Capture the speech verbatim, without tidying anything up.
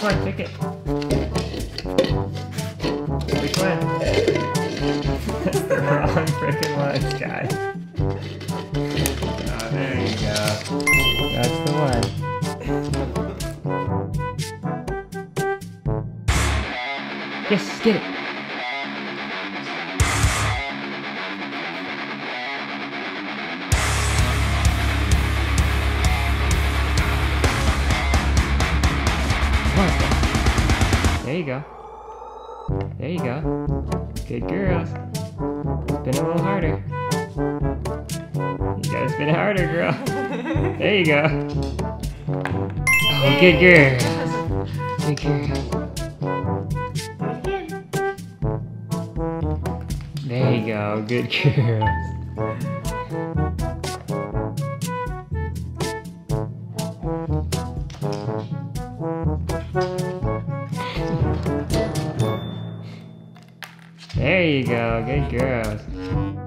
Which one? Pick it. Which one? Wrong freaking one, Sky. Oh, there you go. That's the one. Yes, get it. There you go. There you go. Good girls. Spin a little harder. You gotta spin it harder, girl. There you go. Oh, good girl. Good girl. There you go. Good girls. There you go, good girls.